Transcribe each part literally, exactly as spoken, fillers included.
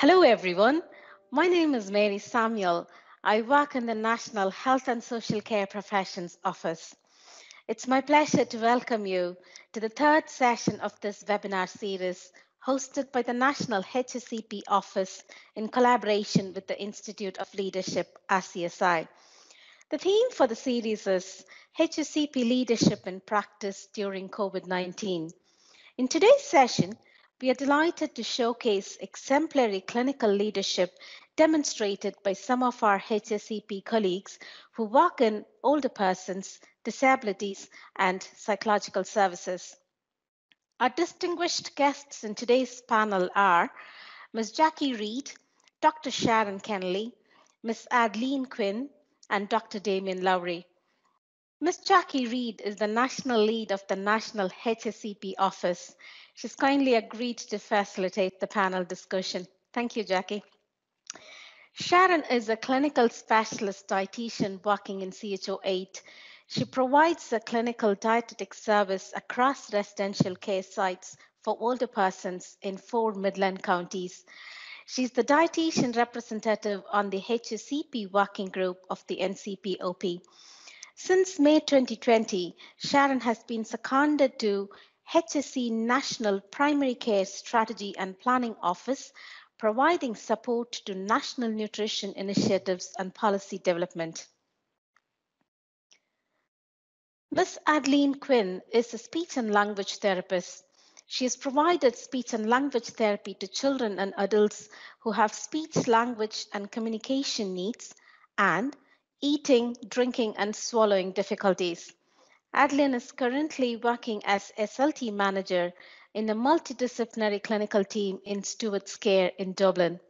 Hello everyone, my name is Mary Samuel. I work in the National Health and Social Care Professions Office. It's my pleasure to welcome you to the third session of this webinar series hosted by the National H S C P Office in collaboration with the Institute of Leadership, R C S I. The theme for the series is H S C P Leadership in Practice during COVID nineteen. In today's session, we are delighted to showcase exemplary clinical leadership demonstrated by some of our H S C P colleagues who work in older persons, disabilities, and psychological services. Our distinguished guests in today's panel are Miz Jackie Reed, Doctor Siobhán Kennelly, Miz Adeline Quinn, and Doctor Damien Lowry. Miz Jackie Reed is the national lead of the National H S C P Office. She's kindly agreed to facilitate the panel discussion. Thank you, Jackie. Sharon is a clinical specialist dietitian working in C H O eight. She provides a clinical dietetic service across residential care sites for older persons in four Midland counties. She's the dietitian representative on the H S C P working group of the N C P O P. Since May twenty twenty, Sharon has been seconded to H S E National Primary Care Strategy and Planning Office, providing support to national nutrition initiatives and policy development. Miz Adeline Quinn is a speech and language therapist. She has provided speech and language therapy to children and adults who have speech, language, and communication needs, and eating, drinking, and swallowing difficulties. Adeline is currently working as S L T manager in a multidisciplinary clinical team in Stewart's Care in Dublin.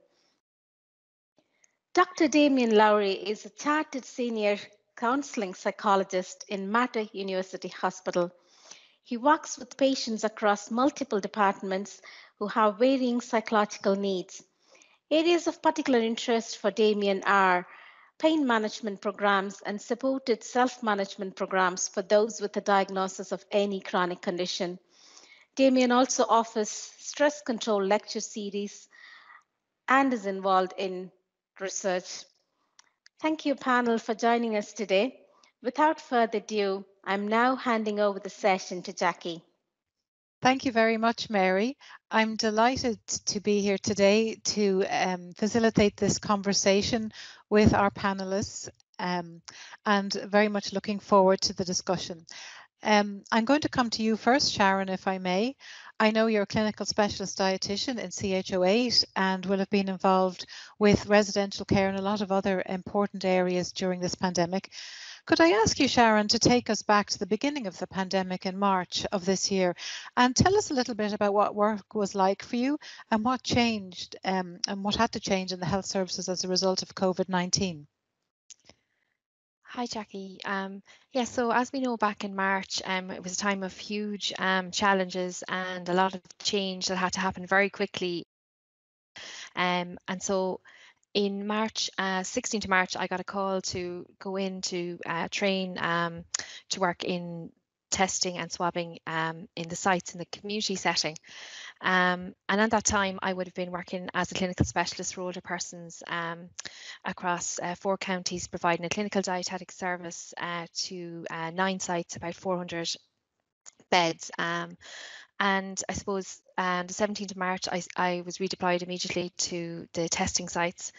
Doctor Damien Lowry is a chartered senior counselling psychologist in Mater University Hospital. He works with patients across multiple departments who have varying psychological needs. Areas of particular interest for Damien are pain management programs and supported self-management programs for those with a diagnosis of any chronic condition. Damien also offers stress control lecture series and is involved in research. Thank you, panel, for joining us today. Without further ado, I'm now handing over the session to Jackie. Thank you very much, Mary. I'm delighted to be here today to um, facilitate this conversation with our panelists um, and very much looking forward to the discussion. Um, I'm going to come to you first, Sharon, if I may. I know you're a clinical specialist dietitian in C H O eight and will have been involved with residential care and a lot of other important areas during this pandemic. Could I ask you, Sharon, to take us back to the beginning of the pandemic in March of this year and tell us a little bit about what work was like for you and what changed um, and what had to change in the health services as a result of COVID nineteen? Hi, Jackie. Um, yeah, so as we know, back in March, um, it was a time of huge um, challenges and a lot of change that had to happen very quickly. Um, and so in March, uh, sixteenth of March, I got a call to go in to uh, train um, to work in testing and swabbing um, in the sites in the community setting. Um, and at that time, I would have been working as a clinical specialist for older persons um, across uh, four counties, providing a clinical dietetic service uh, to uh, nine sites, about four hundred beds. Um, And I suppose on um, the seventeenth of March, I, I was redeployed immediately to the testing sites.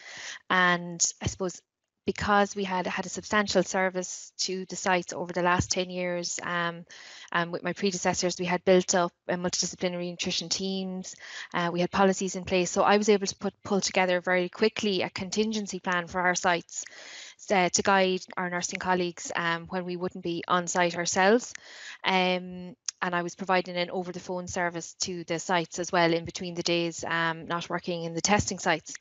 And I suppose because we had had a substantial service to the sites over the last ten years, um, um, with my predecessors, we had built up uh, multidisciplinary nutrition teams, uh, we had policies in place. So I was able to put pull together very quickly a contingency plan for our sites uh, to guide our nursing colleagues um, when we wouldn't be on site ourselves. Um, And I was providing an over-the-phone service to the sites as well in between the days, um, not working in the testing sites,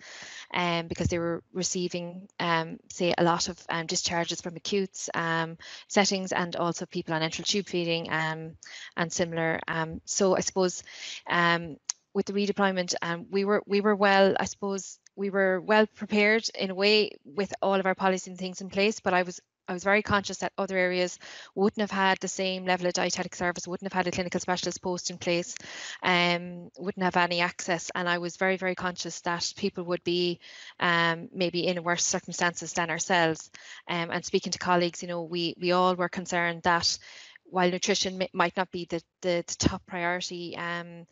um, because they were receiving, um, say, a lot of um, discharges from acutes um, settings and also people on enteral tube feeding um, and similar. Um, so I suppose um, with the redeployment, um, we were we were well, I suppose we were well prepared in a way with all of our policies and things in place, but I was I was very conscious that other areas wouldn't have had the same level of dietetic service, wouldn't have had a clinical specialist post in place, um, wouldn't have any access. And I was very, very conscious that people would be um, maybe in worse circumstances than ourselves. Um, and speaking to colleagues, you know, we, we all were concerned that while nutrition m- might not be the, the, the top priority, um,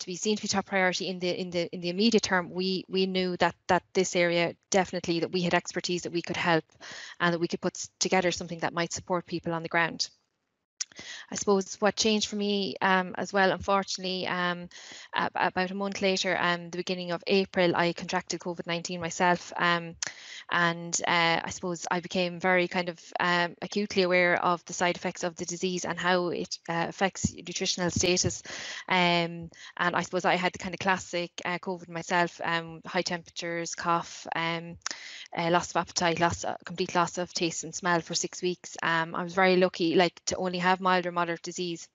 to be seen to be top priority in the in the in the immediate term, we we knew that that this area definitely that we had expertise that we could help and that we could put together something that might support people on the ground. I suppose what changed for me um, as well, unfortunately, um, ab- about a month later, um, the beginning of April, I contracted COVID nineteen myself, um, and uh, I suppose I became very kind of um, acutely aware of the side effects of the disease and how it uh, affects nutritional status. Um, and I suppose I had the kind of classic uh, COVID myself, um, high temperatures, cough, um, uh, loss of appetite, loss, uh, complete loss of taste and smell for six weeks. Um, I was very lucky, like, to only have mild or moderate disease,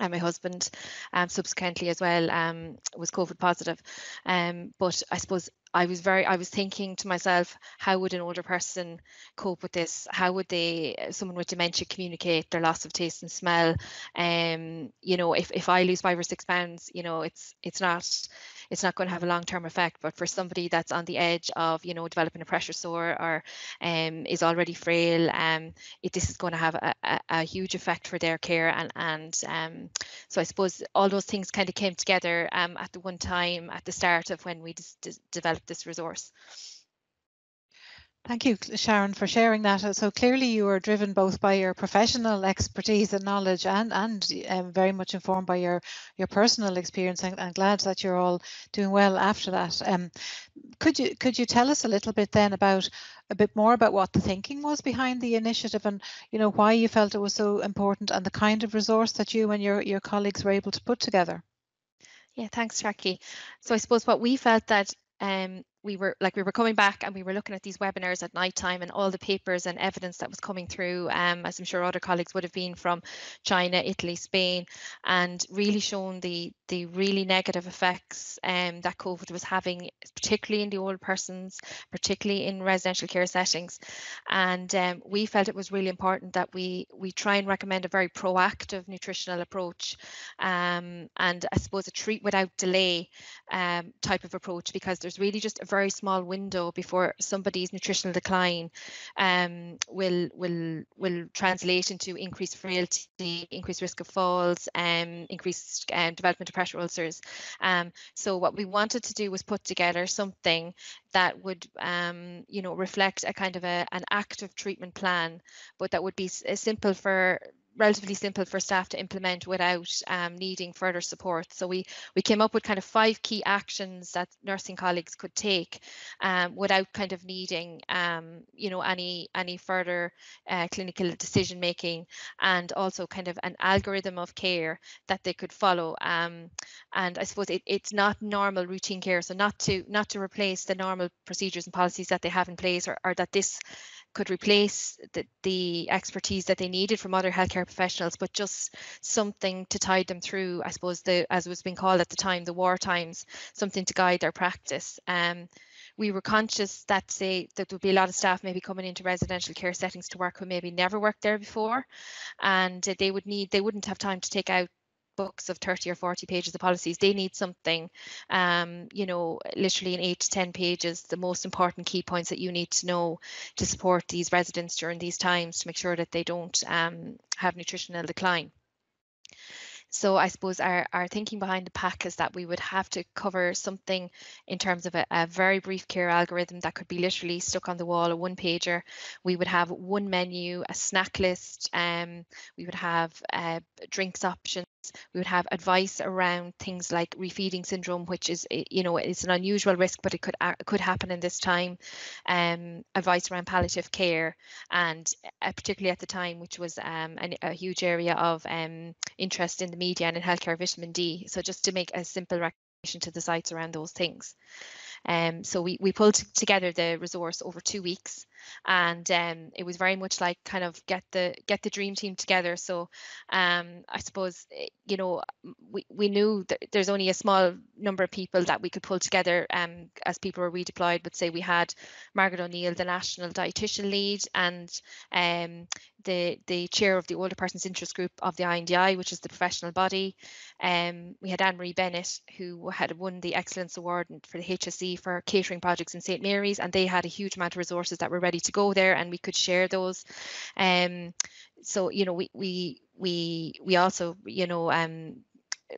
and my husband um, subsequently as well um, was COVID positive. Um, but I suppose I was very, I was thinking to myself, how would an older person cope with this? How would they, someone with dementia, communicate their loss of taste and smell? Um, you know, if, if I lose five or six pounds, you know, it's it's not it's not going to have a long-term effect. But for somebody that's on the edge of, you know, developing a pressure sore or um, is already frail, um, it, this is going to have a, a, a huge effect for their care. And, and um, so I suppose all those things kind of came together um, at the one time at the start of when we dis- dis- developed this resource. Thank you, Sharon, for sharing that. So clearly you are driven both by your professional expertise and knowledge and, and um, very much informed by your, your personal experience, and I'm glad that you're all doing well after that. Um, could you could you tell us a little bit then about a bit more about what the thinking was behind the initiative, and, you know, why you felt it was so important and the kind of resource that you and your, your colleagues were able to put together? Yeah, thanks, Jackie. So I suppose what we felt that um, we were like we were coming back and we were looking at these webinars at night time and all the papers and evidence that was coming through, um, as I'm sure other colleagues would have been, from China, Italy, Spain, and really shown the the really negative effects um, that COVID was having, particularly in the older persons, particularly in residential care settings. And um, we felt it was really important that we we try and recommend a very proactive nutritional approach, um, and I suppose a treat without delay um, type of approach, because there's really just a very very small window before somebody's nutritional decline um, will will will translate into increased frailty, increased risk of falls, and um, increased um, development of pressure ulcers. Um, so what we wanted to do was put together something that would, um, you know, reflect a kind of a, an active treatment plan, but that would be simple for. relatively simple for staff to implement without um, needing further support. So we we came up with kind of five key actions that nursing colleagues could take um, without kind of needing um, you know any any further uh, clinical decision making, and also kind of an algorithm of care that they could follow. Um, and I suppose it, it's not normal routine care, so not to not to replace the normal procedures and policies that they have in place, or, or that this could replace the, the expertise that they needed from other healthcare professionals, but just something to tide them through, I suppose, the, as it was being called at the time, the war times, something to guide their practice. Um, we were conscious that, say, that there would be a lot of staff maybe coming into residential care settings to work who maybe never worked there before, and they would need, they wouldn't have time to take out books of thirty or forty pages of policies. They need something, um, you know, literally in eight to ten pages, the most important key points that you need to know to support these residents during these times to make sure that they don't um, have nutritional decline. So I suppose our, our thinking behind the pack is that we would have to cover something in terms of a, a very brief care algorithm that could be literally stuck on the wall, a one pager. We would have one menu, a snack list, um, we would have uh, drinks options. We would have advice around things like refeeding syndrome, which is, you know, it's an unusual risk, but it could could happen in this time. Um, advice around palliative care, and uh, particularly at the time, which was um, an, a huge area of um, interest in the media and in healthcare, vitamin D. So just to make a simple recommendation to the sites around those things. Um, so we, we pulled t- together the resource over two weeks, and um, it was very much like kind of get the get the dream team together. So um, I suppose, you know, we, we knew that there's only a small number of people that we could pull together um, as people were redeployed. But say we had Margaret O'Neill, the national dietitian lead, and um, the the chair of the older persons interest group of the I N D I, which is the professional body. Um, we had Anne-Marie Bennett, who had won the Excellence Award for the H S E for catering projects in Saint Mary's, and they had a huge amount of resources that were ready to go there, and we could share those. Um, so, you know, we we we we also, you know, um,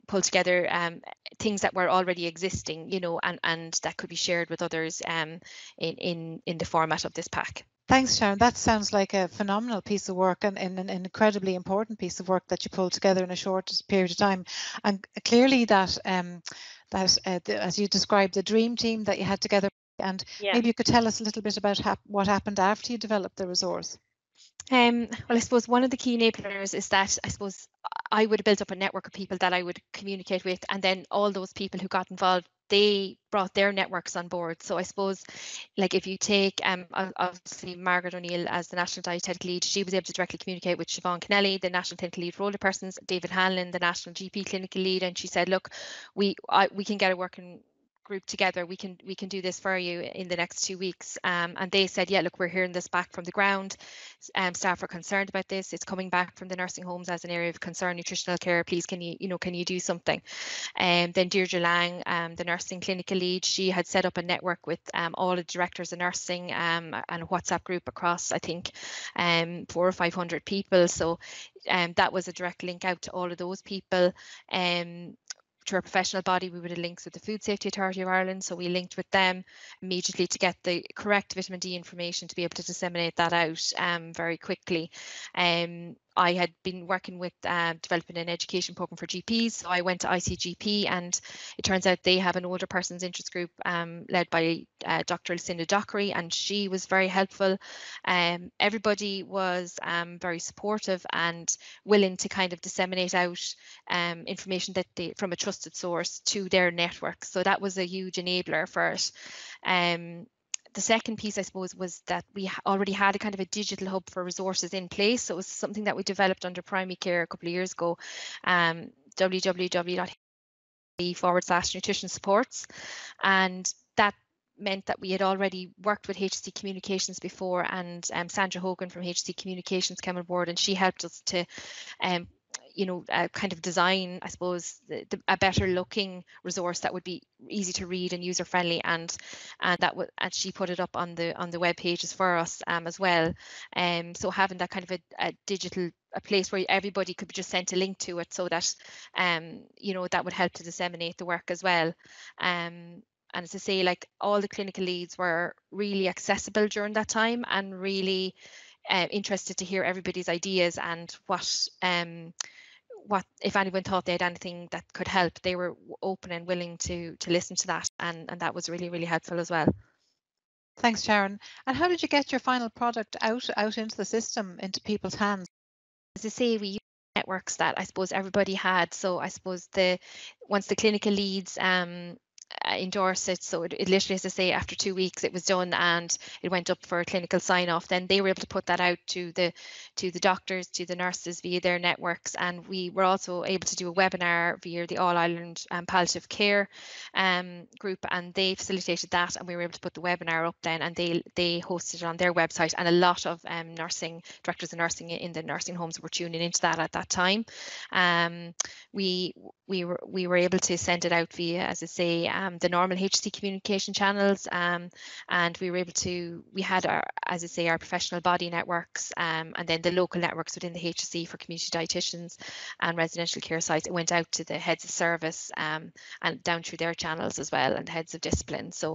pull together um, things that were already existing, you know, and and that could be shared with others um, in in in the format of this pack. Thanks, Siobhán. That sounds like a phenomenal piece of work, and, and an incredibly important piece of work that you pulled together in a short period of time. And clearly that, um, that uh, the, as you described, the dream team that you had together, and yeah. Maybe you could tell us a little bit about hap what happened after you developed the resource. Um, well, I suppose one of the key enablers is that I suppose I would have built up a network of people that I would communicate with, and then all those people who got involved, they brought their networks on board. So I suppose, like, if you take um obviously Margaret O'Neill as the national dietetic lead, she was able to directly communicate with Siobhán Kennelly, the national clinical lead for older persons, David Hanlon, the national G P clinical lead, and she said, look, we I, we can get a working group together, we can we can do this for you in the next two weeks, um, and they said, yeah, look, we're hearing this back from the ground, um, staff are concerned about this, it's coming back from the nursing homes as an area of concern, nutritional care, please can you you know can you do something. And um, then Deirdre Lang, um, the nursing clinical lead, she had set up a network with um, all the directors of nursing um, and a WhatsApp group across, I think, um, four or five hundred people, so um, that was a direct link out to all of those people. Um, to our professional body, we would have linked with the Food Safety Authority of Ireland, so we linked with them immediately to get the correct vitamin D information to be able to disseminate that out um, very quickly. Um, I had been working with uh, developing an education programme for G Ps, so I went to I C G P, and it turns out they have an older persons interest group um, led by uh, Doctor Lucinda Dockery, and she was very helpful. Um, everybody was um, very supportive and willing to kind of disseminate out um, information that they, from a trusted source to their network, so that was a huge enabler for it. Um, The second piece, I suppose, was that we already had a kind of a digital hub for resources in place. So it was something that we developed under primary care a couple of years ago, um, w w w dot forward slash nutrition supports. And that meant that we had already worked with H S C Communications before, and um, Sandra Hogan from H S C Communications came on board, and she helped us to um, you know, uh, kind of design, I suppose, the, the, a better looking resource that would be easy to read and user friendly, and and that would, and she put it up on the on the web pages for us um, as well. Um, so having that kind of a, a digital a place where everybody could be just sent a link to it, so that um, you know, that would help to disseminate the work as well. Um, and as I say, like, all the clinical leads were really accessible during that time, and really uh, interested to hear everybody's ideas and what. Um, What if anyone thought they had anything that could help, they were open and willing to to listen to that, and and that was really, really helpful as well. Thanks, Siobhán. And how did you get your final product out out into the system, into people's hands? As I say, we use networks that I suppose everybody had. So I suppose the once the clinical leads um endorse it, so it, it literally, as I say, after two weeks it was done and it went up for a clinical sign off, then they were able to put that out to the to the doctors, to the nurses via their networks, and we were also able to do a webinar via the All-Ireland um, Palliative Care um, group, and they facilitated that, and we were able to put the webinar up then, and they they hosted it on their website, and a lot of um, nursing directors of nursing in the nursing homes were tuning into that at that time. Um, we we were we were able to send it out via, as I say, Um, the normal H S C communication channels, um, and we were able to, we had our, as I say, our professional body networks, um, and then the local networks within the H S C for community dietitians and residential care sites. It went out to the heads of service um, and down through their channels as well, and heads of discipline. So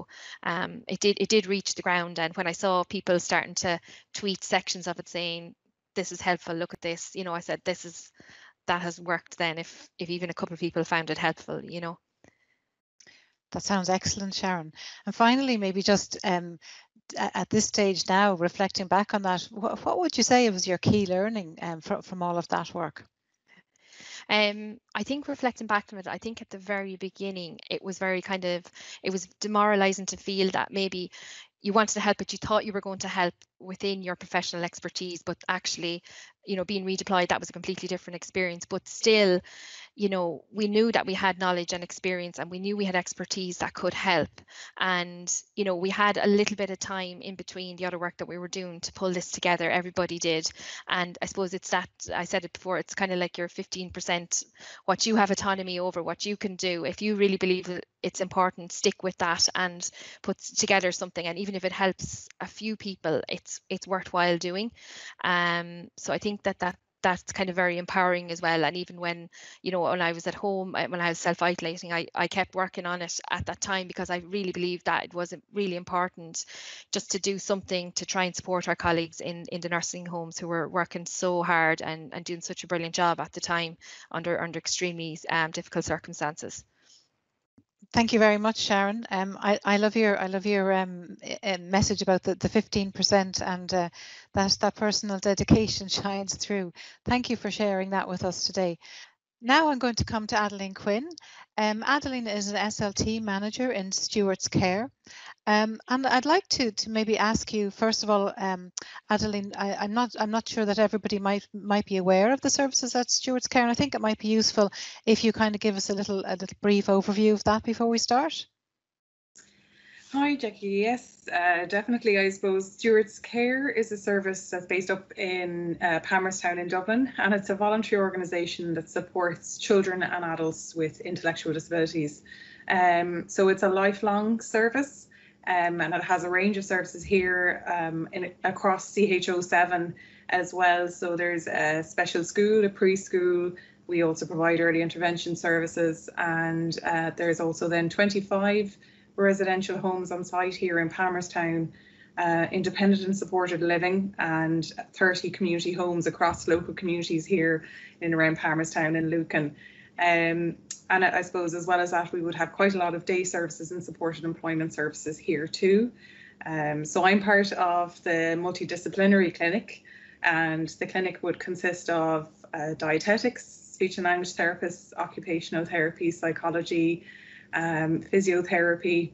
um, it did it did reach the ground, and when I saw people starting to tweet sections of it saying, this is helpful, look at this, you know, I said, this is, that has worked then, if, if even a couple of people found it helpful, you know. That sounds excellent, Siobhán. And finally, maybe just um, at this stage now, reflecting back on that, wh what would you say was your key learning um, from, from all of that work? Um, I think reflecting back on it, I think at the very beginning, it was very kind of, it was demoralising to feel that maybe you wanted to help, but you thought you were going to help within your professional expertise, but actually, you know, being redeployed, that was a completely different experience. But still, you know, we knew that we had knowledge and experience, and we knew we had expertise that could help. And, you know, we had a little bit of time in between the other work that we were doing to pull this together. Everybody did. And I suppose it's that, I said it before, it's kind of like your fifteen percent, what you have autonomy over, what you can do. If you really believe it's important, stick with that and put together something. And even if it helps a few people, it's it's worthwhile doing. Um, so I think that that that's kind of very empowering as well. And even when, you know, when I was at home, when I was self-isolating, I, I kept working on it at that time, because I really believed that it was really important just to do something to try and support our colleagues in, in the nursing homes who were working so hard and, and doing such a brilliant job at the time under, under extremely um, difficult circumstances. Thank you very much, Sharon. Um, I, I love your I love your um, message about the fifteen percent, and uh, that that personal dedication shines through. Thank you for sharing that with us today. Now I'm going to come to Adeline Quinn. Um, Adeline is an S L T manager in Stewart's Care. Um, and I'd like to to maybe ask you, first of all, um, Adeline, I, I'm not I'm not sure that everybody might might be aware of the services at Stewart's Care, and I think it might be useful if you kind of give us a little a little brief overview of that before we start. Hi, Jackie. Yes, uh, definitely. I suppose Stewart's Care is a service that's based up in uh, Palmerstown in Dublin, and it's a voluntary organisation that supports children and adults with intellectual disabilities. Um, so it's a lifelong service, um, and it has a range of services here um, in, across C H O seven as well. So there's a special school, a preschool. We also provide early intervention services, and uh, there's also then twenty-five residential homes on site here in Palmerstown, uh, independent and supported living, and thirty community homes across local communities here in and around Palmerstown and Lucan. Um, and I suppose as well as that, we would have quite a lot of day services and supported employment services here too. Um, so I'm part of the multidisciplinary clinic, and the clinic would consist of uh, dietetics, speech and language therapists, occupational therapy, psychology, Um, physiotherapy,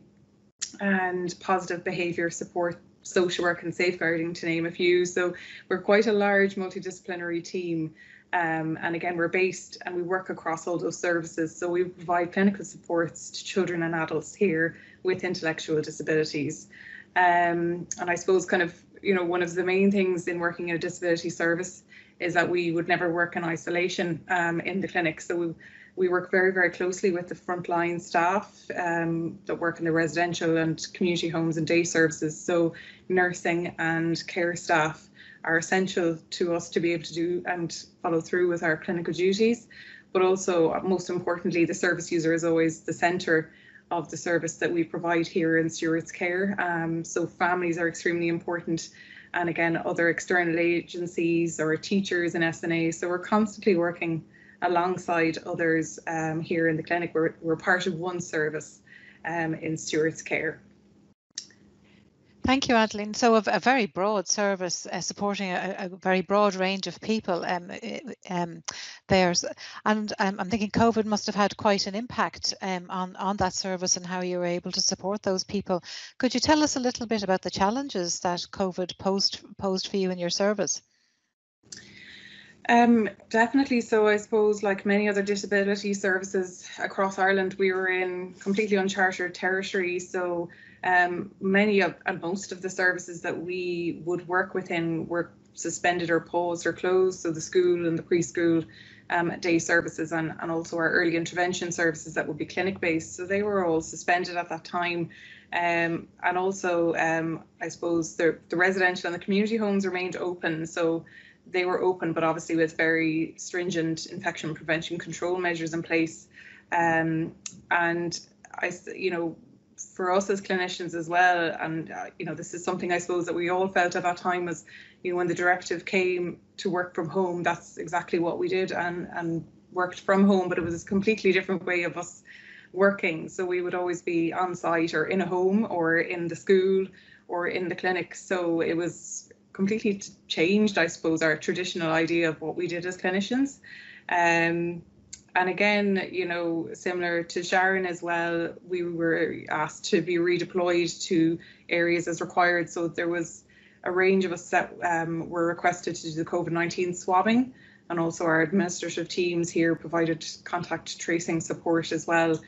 and positive behaviour support, social work and safeguarding, to name a few. So we're quite a large multidisciplinary team, um, and again we're based and we work across all those services. So we provide clinical supports to children and adults here with intellectual disabilities. Um, and I suppose kind of, you know, one of the main things in working in a disability service is that we would never work in isolation um, in the clinic. So we We work very, very closely with the frontline staff um, that work in the residential and community homes and day services. So nursing and care staff are essential to us to be able to do and follow through with our clinical duties. But also, most importantly, the service user is always the centre of the service that we provide here in Stewart's Care. Um, so families are extremely important. And again, other external agencies or teachers and S N A. So we're constantly working alongside others um, here in the clinic. We're, we're part of one service um, in Stewart's Care. Thank you, Adeline. So a, a very broad service uh, supporting a, a very broad range of people um, um, there. And um, I'm thinking COVID must have had quite an impact um, on, on that service and how you were able to support those people. Could you tell us a little bit about the challenges that COVID posed, posed for you in your service? Um, definitely. So I suppose, like many other disability services across Ireland, we were in completely uncharted territory. So um, many of and most of the services that we would work within were suspended or paused or closed. So the school and the preschool, um, day services, and, and also our early intervention services that would be clinic based. So they were all suspended at that time. Um, and also, um, I suppose the, the residential and the community homes remained open. So they were open, but obviously with very stringent infection prevention control measures in place. Um, and I, you know, for us as clinicians as well, and uh, you know, this is something I suppose that we all felt at that time was, you know, when the directive came to work from home, that's exactly what we did and and worked from home, but it was a completely different way of us working. So we would always be on site or in a home or in the school or in the clinic. So it was completely changed, I suppose, our traditional idea of what we did as clinicians. Um, and again, you know, similar to Sharon as well, we were asked to be redeployed to areas as required. So there was a range of us that um, were requested to do the COVID nineteen swabbing, and also our administrative teams here provided contact tracing support as well.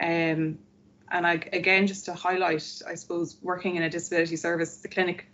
Um, and I, again, just to highlight, I suppose, working in a disability service, the clinic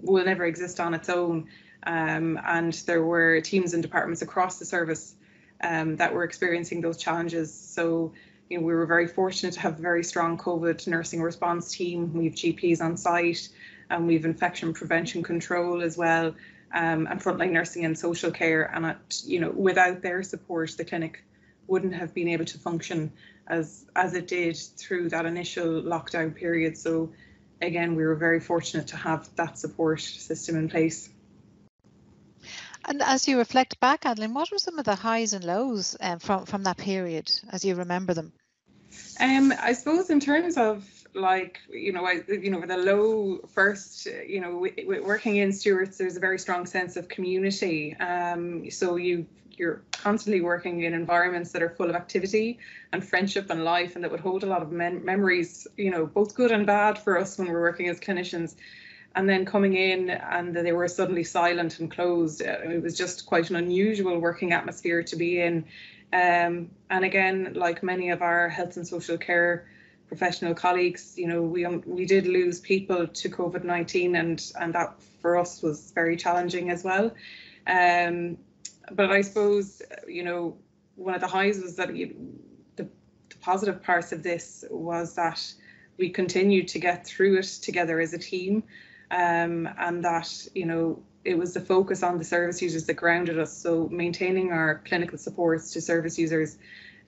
will never exist on its own. Um, and there were teams and departments across the service um, that were experiencing those challenges. So, you know, we were very fortunate to have a very strong COVID nursing response team. We have G Ps on site, and we have infection prevention control as well, um, and frontline nursing and social care. And at, you know, without their support, the clinic wouldn't have been able to function as as it did through that initial lockdown period. So again, we were very fortunate to have that support system in place. And as you reflect back, Adeline, what were some of the highs and lows um, from, from that period as you remember them? Um, I suppose in terms of, like, you know, I, you know, the low first, you know, w w working in Stewart's, there's a very strong sense of community. Um, so you, you're constantly working in environments that are full of activity and friendship and life, and that would hold a lot of mem memories, you know, both good and bad for us when we're working as clinicians. And then coming in and they were suddenly silent and closed. It was just quite an unusual working atmosphere to be in. Um, and again, like many of our health and social care professional colleagues, you know, we um, we did lose people to COVID nineteen, and and that for us was very challenging as well. Um, but I suppose, you know, one of the highs was that you, the, the positive parts of this was that we continued to get through it together as a team, um, and that, you know, it was the focus on the service users that grounded us. So maintaining our clinical supports to service users.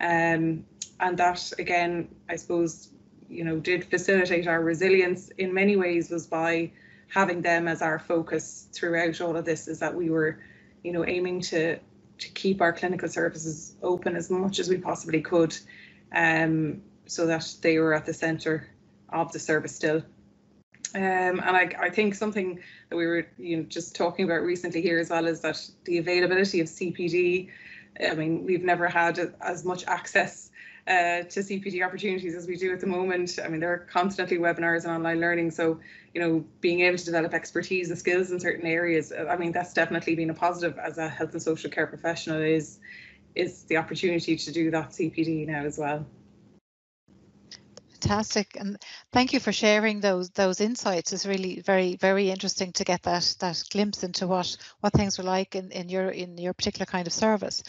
Um, And that, again, I suppose, you know, did facilitate our resilience in many ways, was by having them as our focus throughout all of this, is that we were, you know, aiming to to keep our clinical services open as much as we possibly could, um, so that they were at the centre of the service still. Um, and I, I think something that we were, you know, just talking about recently here as well, is that the availability of C P D. I mean, we've never had as much access Uh, to C P D opportunities as we do at the moment. I mean, there are constantly webinars and online learning, so, you know, being able to develop expertise and skills in certain areas, I mean, that's definitely been a positive as a health and social care professional, is is the opportunity to do that C P D now as well. Fantastic, and thank you for sharing those those insights. It's really very, very interesting to get that that glimpse into what what things were like in in your in your particular kind of service.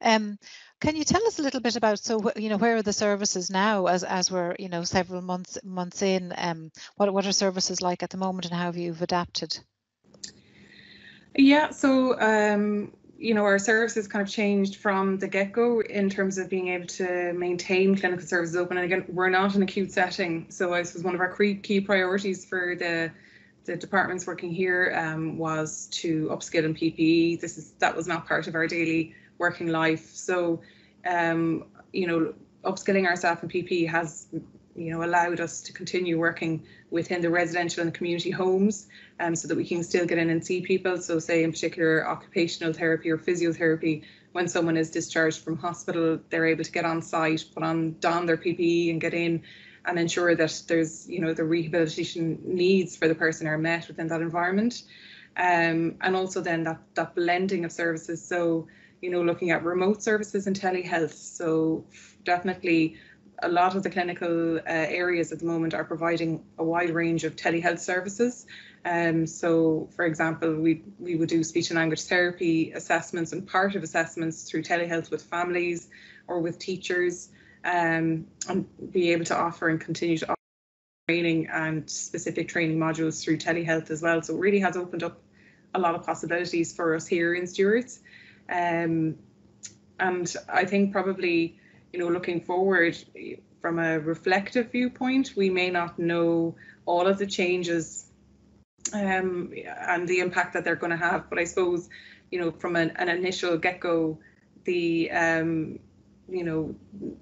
Um, Can you tell us a little bit about, so, you know, where are the services now as as we're, you know, several months months in? Um, what what are services like at the moment, and how have you adapted? Yeah, so um, you know, our services kind of changed from the get go in terms of being able to maintain clinical services open. And again, we're not an acute setting, so I suppose one of our key priorities for the the departments working here um, was to upskill in P P E. This is that was not part of our daily working life, so um, you know, upskilling our staff in P P E has, you know, allowed us to continue working within the residential and community homes, um, so that we can still get in and see people. So, say in particular occupational therapy or physiotherapy, when someone is discharged from hospital, they're able to get on site, put on don their P P E, and get in, and ensure that there's, you know, the rehabilitation needs for the person are met within that environment, um, and also then that that blending of services. So, you know, looking at remote services and telehealth. So definitely a lot of the clinical uh, areas at the moment are providing a wide range of telehealth services. Um, so, for example, we, we would do speech and language therapy assessments and part of assessments through telehealth with families or with teachers, um, and be able to offer and continue to offer training and specific training modules through telehealth as well. So it really has opened up a lot of possibilities for us here in Stewart's. Um, and I think probably, you know, looking forward from a reflective viewpoint, we may not know all of the changes um, and the impact that they're going to have. But I suppose, you know, from an, an initial get-go, the, um, you know,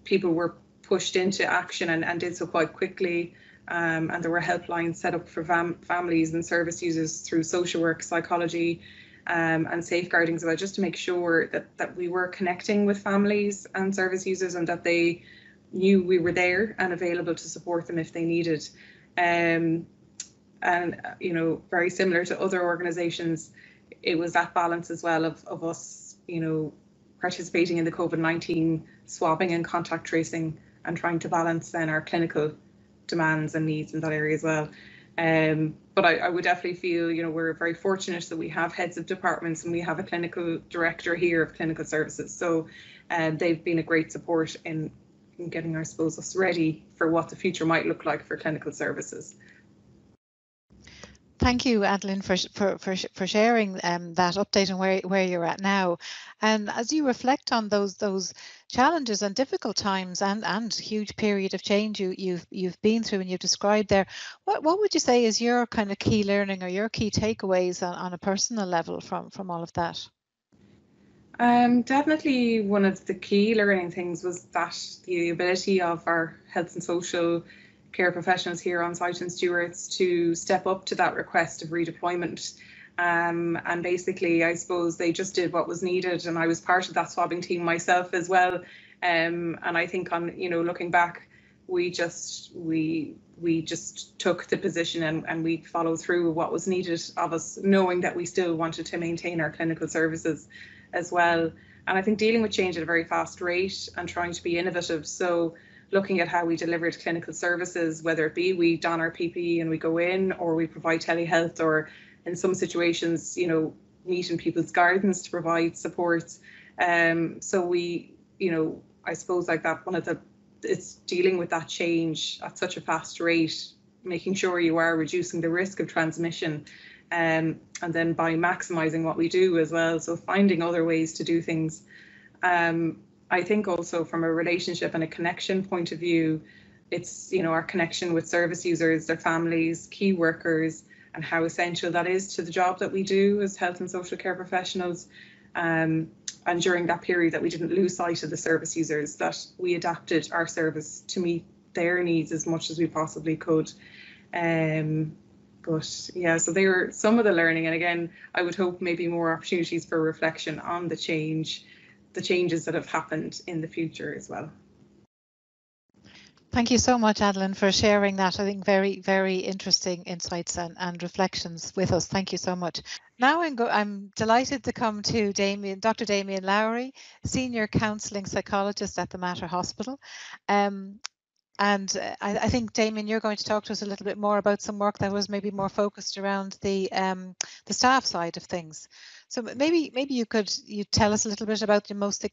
people were pushed into action and, and did so quite quickly. Um, and there were helplines set up for fam families and service users through social work, psychology, Um, and safeguarding as well, just to make sure that that we were connecting with families and service users, and that they knew we were there and available to support them if they needed. Um, and, you know, very similar to other organisations, it was that balance as well of, of us, you know, participating in the COVID nineteen swabbing and contact tracing and trying to balance then our clinical demands and needs in that area as well. Um, but I, I would definitely feel, you know, we're very fortunate that we have heads of departments and we have a clinical director here of clinical services. So uh, they've been a great support in, in getting, I suppose, us ready for what the future might look like for clinical services. Thank you, Adeline, for, for, for, for sharing um, that update and where, where you're at now. And as you reflect on those those challenges and difficult times and, and huge period of change you, you've, you've been through and you've described there, what, what would you say is your kind of key learning or your key takeaways on, on a personal level from, from all of that? Um, definitely one of the key learning things was that the ability of our health and social care professionals here on site in Stewart's to step up to that request of redeployment. Um, and basically, I suppose they just did what was needed, and I was part of that swabbing team myself as well. Um, and I think on, you know, looking back, we just we we just took the position and, and we followed through with what was needed of us, knowing that we still wanted to maintain our clinical services as well. And I think dealing with change at a very fast rate and trying to be innovative. So looking at how we delivered clinical services, whether it be we don our P P E and we go in, or we provide telehealth, or in some situations, you know, meet in people's gardens to provide supports. Um, so we, you know, I suppose like that, one of the, it's dealing with that change at such a fast rate, making sure you are reducing the risk of transmission, um, and then by maximising what we do as well. So finding other ways to do things. Um, I think also from a relationship and a connection point of view, it's, you know, our connection with service users, their families, key workers, and how essential that is to the job that we do as health and social care professionals. Um, and during that period, that we didn't lose sight of the service users, that we adapted our service to meet their needs as much as we possibly could. Um, but yeah, so they were some of the learning. And again, I would hope maybe more opportunities for reflection on the change. The changes that have happened in the future as well. Thank you so much, Adeline, for sharing that. I think very, very interesting insights and, and reflections with us. Thank you so much. Now I'm, go I'm delighted to come to Damien, Doctor Damien Lowry, Senior Counselling Psychologist at the Mater Hospital. Um, And uh, I, I think, Damien, you're going to talk to us a little bit more about some work that was maybe more focused around the um, the staff side of things. So maybe maybe you could you tell us a little bit about the most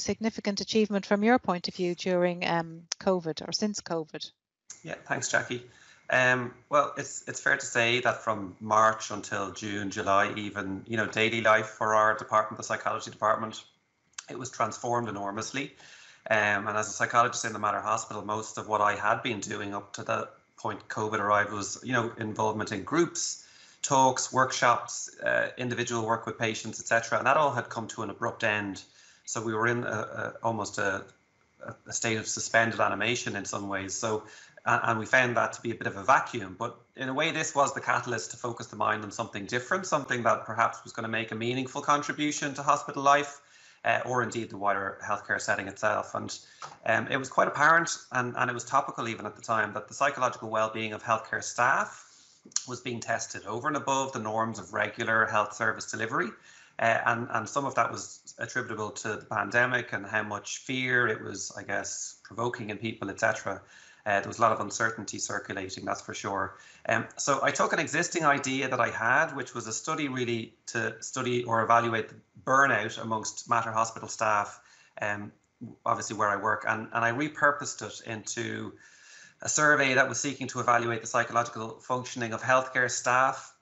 significant achievement from your point of view during um, COVID or since COVID. Yeah, thanks, Jackie. Um, well, it's it's fair to say that from March until June, July, even, you know, daily life for our department, the psychology department, it was transformed enormously. Um, and as a psychologist in the Mater Hospital, most of what I had been doing up to that point COVID arrived was, you know, involvement in groups, talks, workshops, uh, individual work with patients, et cetera. And that all had come to an abrupt end. So we were in a, a, almost a, a state of suspended animation in some ways. So, and we found that to be a bit of a vacuum. But in a way, this was the catalyst to focus the mind on something different, something that perhaps was going to make a meaningful contribution to hospital life. Uh, or indeed the wider healthcare setting itself. And um, it was quite apparent, and, and it was topical even at the time, that the psychological well-being of healthcare staff was being tested over and above the norms of regular health service delivery. Uh, and, and some of that was attributable to the pandemic and how much fear it was, I guess, provoking in people, et cetera. Uh, there was a lot of uncertainty circulating, that's for sure. Um, so I took an existing idea that I had, which was a study really to study or evaluate the burnout amongst Mater Hospital staff, um, obviously where I work, and, and I repurposed it into a survey that was seeking to evaluate the psychological functioning of healthcare staff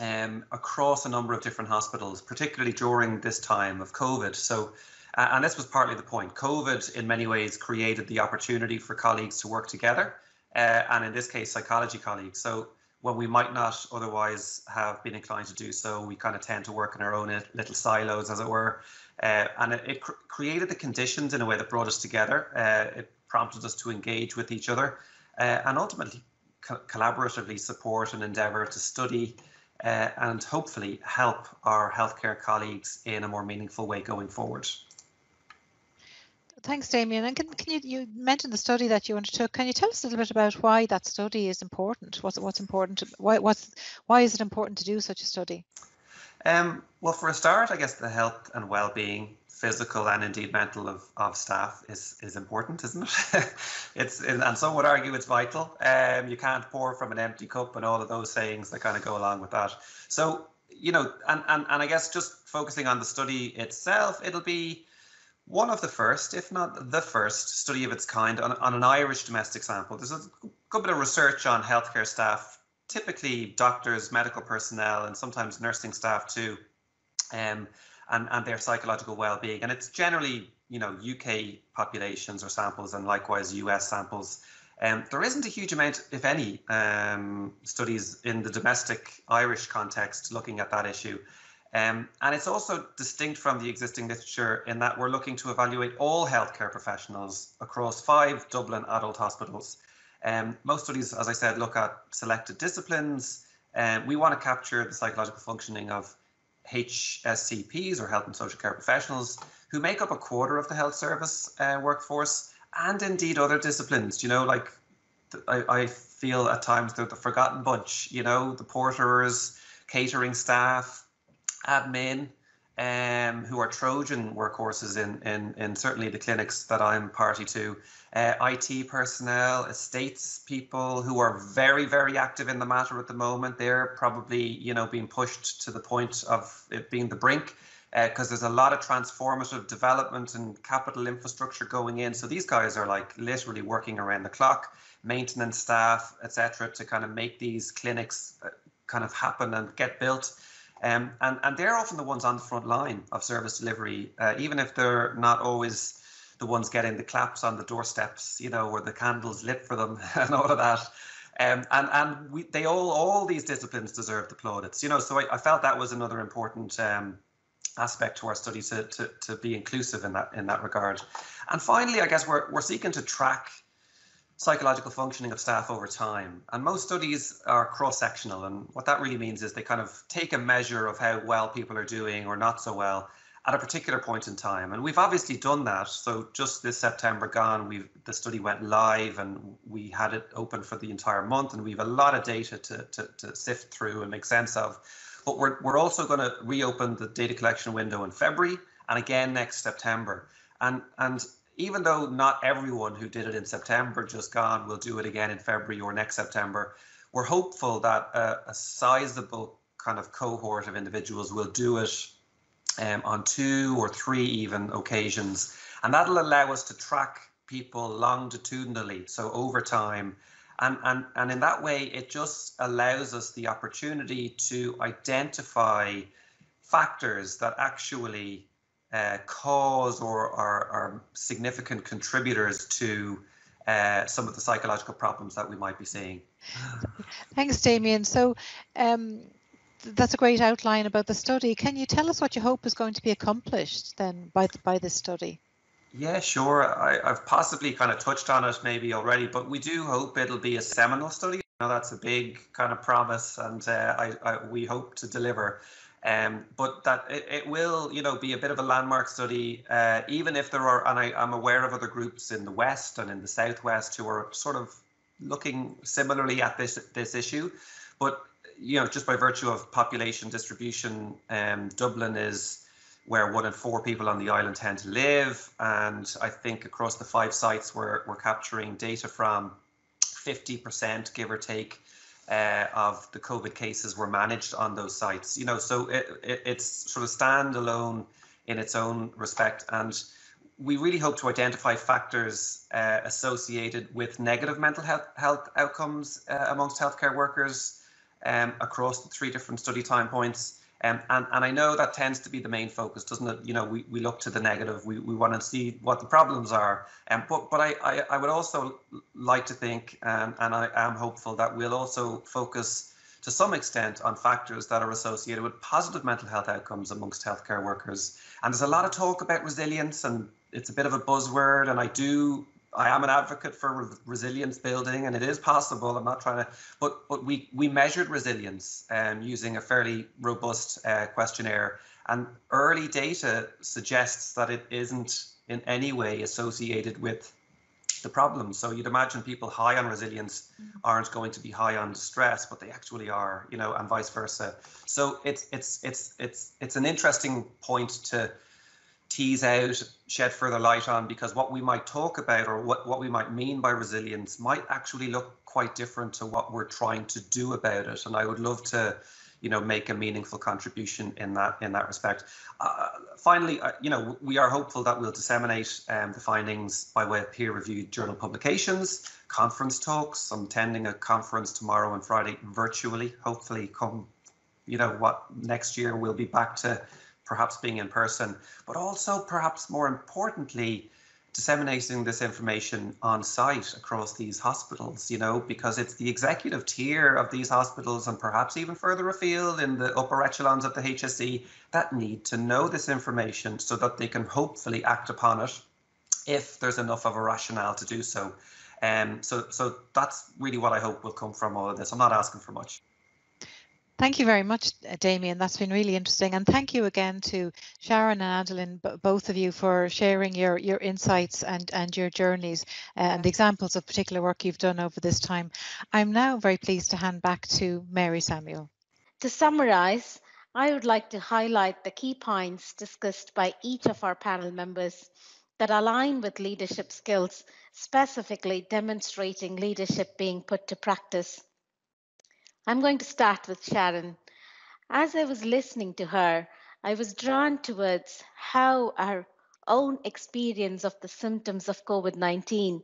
um, across a number of different hospitals, particularly during this time of COVID. So. And this was partly the point. COVID in many ways created the opportunity for colleagues to work together, uh, and in this case, psychology colleagues. So when we might not otherwise have been inclined to do so, we kind of tend to work in our own little silos, as it were. Uh, and it, it cr created the conditions in a way that brought us together. Uh, it prompted us to engage with each other uh, and ultimately co collaboratively support and endeavour to study uh, and hopefully help our healthcare colleagues in a more meaningful way going forward. Thanks, Damien. And can, can you, you mentioned the study that you undertook. Can you tell us a little bit about why that study is important? What's, what's important? To, why, what's, why is it important to do such a study? Um, well, for a start, I guess the health and well-being, physical and indeed mental, of, of staff is, is important, isn't it? It's, and some would argue it's vital. Um, you can't pour from an empty cup and all of those sayings that kind of go along with that. So, you know, and, and, and I guess just focusing on the study itself, it'll be one of the first, if not the first, study of its kind on, on an Irish domestic sample. There's a good bit of research on healthcare staff, typically doctors, medical personnel, and sometimes nursing staff too, um, and, and their psychological well-being. And it's generally, you know, U K populations or samples, and likewise U S samples. Um, there isn't a huge amount, if any, um, studies in the domestic Irish context looking at that issue. Um, and it's also distinct from the existing literature in that we're looking to evaluate all healthcare professionals across five Dublin adult hospitals. Um, most studies, as I said, look at selected disciplines. Um, we want to capture the psychological functioning of H S C Ps, or Health and Social Care Professionals, who make up a quarter of the health service uh, workforce, and indeed other disciplines. You know, like I, I feel at times they're the forgotten bunch, you know, the porters, catering staff, admin, um, who are Trojan workhorses in, in, in certainly the clinics that I'm party to, uh, I T personnel, estates people who are very, very active in the matter at the moment. They're probably, you know, being pushed to the point of it being the brink, because uh, there's a lot of transformative development and capital infrastructure going in. So these guys are like literally working around the clock, maintenance staff, et cetera, to kind of make these clinics kind of happen and get built. Um, and, and they're often the ones on the front line of service delivery, uh, even if they're not always the ones getting the claps on the doorsteps, you know, or the candles lit for them and all of that. Um, and and we, they all, all these disciplines deserve the plaudits, you know, so I, I felt that was another important um aspect to our study, to, to to be inclusive in that in that regard. And finally, I guess we're we're seeking to track psychological functioning of staff over time. And most studies are cross-sectional, and what that really means is they kind of take a measure of how well people are doing or not so well at a particular point in time. And we've obviously done that. So just this September gone, we've the study went live and we had it open for the entire month, and we've a lot of data to to, to sift through and make sense of. But we're, we're also going to reopen the data collection window in February and again next September. And, and even though not everyone who did it in September just gone will do it again in February or next September, we're hopeful that uh, a sizable kind of cohort of individuals will do it um, on two or three even occasions. And that'll allow us to track people longitudinally, so over time. And, and, and in that way, it just allows us the opportunity to identify factors that actually uh, cause or are, are significant contributors to uh, some of the psychological problems that we might be seeing. Thanks, Damien. So um, that's a great outline about the study. Can you tell us what you hope is going to be accomplished then by, by this study? Yeah, sure. I, I've possibly kind of touched on it maybe already, but we do hope it'll be a seminal study. Now that's a big kind of promise, and uh, I, I, we hope to deliver. Um, but that it, it will, you know, be a bit of a landmark study, uh, even if there are, and I, I'm aware of other groups in the West and in the Southwest who are sort of looking similarly at this this issue. But, you know, just by virtue of population distribution, um, Dublin is where one in four people on the island tend to live. And I think across the five sites we're, we're capturing data from, fifty percent, give or take, uh, of the COVID cases were managed on those sites. You know, so it, it, it's sort of standalone in its own respect. And we really hope to identify factors uh, associated with negative mental health, health outcomes uh, amongst healthcare workers um, across the three different study time points. Um, and, and I know that tends to be the main focus, doesn't it? You know, we, we look to the negative, we, we want to see what the problems are. Um, but but I, I, I would also like to think, um, and I am hopeful, that we'll also focus to some extent on factors that are associated with positive mental health outcomes amongst healthcare workers. And there's a lot of talk about resilience, and it's a bit of a buzzword, and I do... I am an advocate for re resilience building, and it is possible. I'm not trying to, but but we we measured resilience um, using a fairly robust uh, questionnaire, and early data suggests that it isn't in any way associated with the problem. So you'd imagine people high on resilience aren't going to be high on distress, but they actually are, you know, and vice versa. So it's it's it's it's it's an interesting point to tease out, shed further light on, because what we might talk about or what, what we might mean by resilience might actually look quite different to what we're trying to do about it. And I would love to, you know, make a meaningful contribution in that in that respect. Uh, finally, uh, you know, we are hopeful that we'll disseminate um, the findings by way of peer-reviewed journal publications, conference talks. I'm attending a conference tomorrow and Friday virtually. Hopefully, come, you know, what next year we'll be back to perhaps being in person, but also perhaps more importantly, disseminating this information on site across these hospitals, you know, because it's the executive tier of these hospitals and perhaps even further afield in the upper echelons of the H S E that need to know this information so that they can hopefully act upon it if there's enough of a rationale to do so. Um, so, so that's really what I hope will come from all of this. I'm not asking for much. Thank you very much, Damien. That's been really interesting. And thank you again to Sharon and Adeline, both of you, for sharing your, your insights and, and your journeys and examples of particular work you've done over this time. I'm now very pleased to hand back to Mary Samuel. To summarise, I would like to highlight the key points discussed by each of our panel members that align with leadership skills, specifically demonstrating leadership being put to practice. I'm going to start with Sharon. As I was listening to her, I was drawn towards how our own experience of the symptoms of COVID nineteen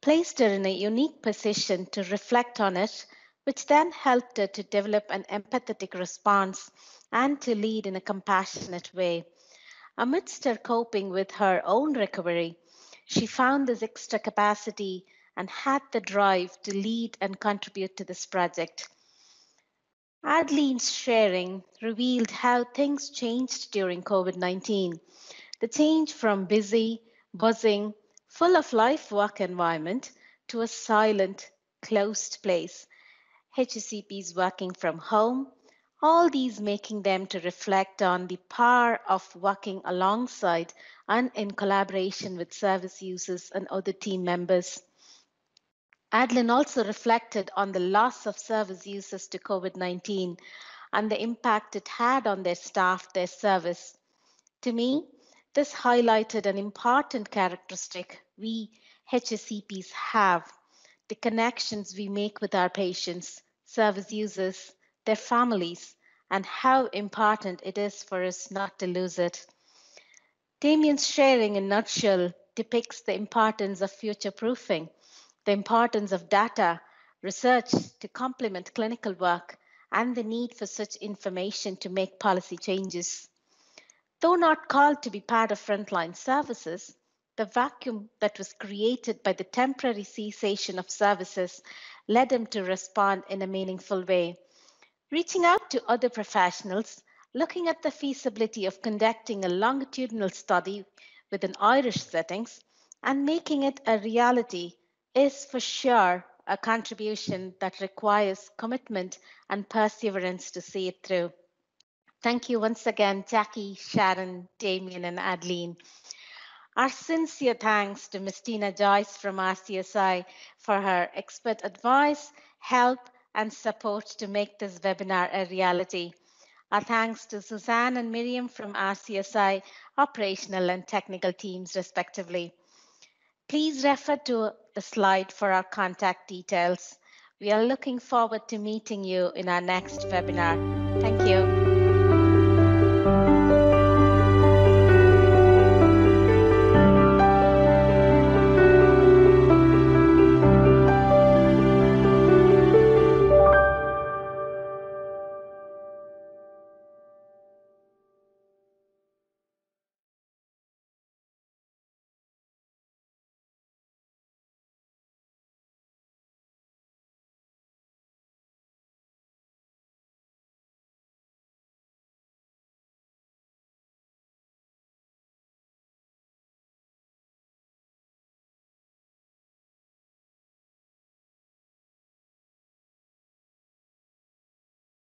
placed her in a unique position to reflect on it, which then helped her to develop an empathetic response and to lead in a compassionate way. Amidst her coping with her own recovery, she found this extra capacity and had the drive to lead and contribute to this project. Adeline's sharing revealed how things changed during COVID nineteen. The change from busy, buzzing, full of life work environment to a silent, closed place. H S C Ps working from home, all these making them to reflect on the power of working alongside and in collaboration with service users and other team members. Adeline also reflected on the loss of service users to COVID nineteen and the impact it had on their staff, their service. To me, this highlighted an important characteristic we H S C Ps have, the connections we make with our patients, service users, their families, and how important it is for us not to lose it. Damien's sharing in a nutshell depicts the importance of future-proofing, the importance of data, research to complement clinical work, and the need for such information to make policy changes. Though not called to be part of frontline services, the vacuum that was created by the temporary cessation of services led them to respond in a meaningful way. Reaching out to other professionals, looking at the feasibility of conducting a longitudinal study within Irish settings, and making it a reality is for sure a contribution that requires commitment and perseverance to see it through. Thank you once again, Jackie, Sharon, Damien, and Adeline. Our sincere thanks to Miz Tina Joyce from R C S I for her expert advice, help, and support to make this webinar a reality. Our thanks to Suzanne and Miriam from R C S I, operational and technical teams, respectively. Please refer to the slide for our contact details. We are looking forward to meeting you in our next webinar. Thank you.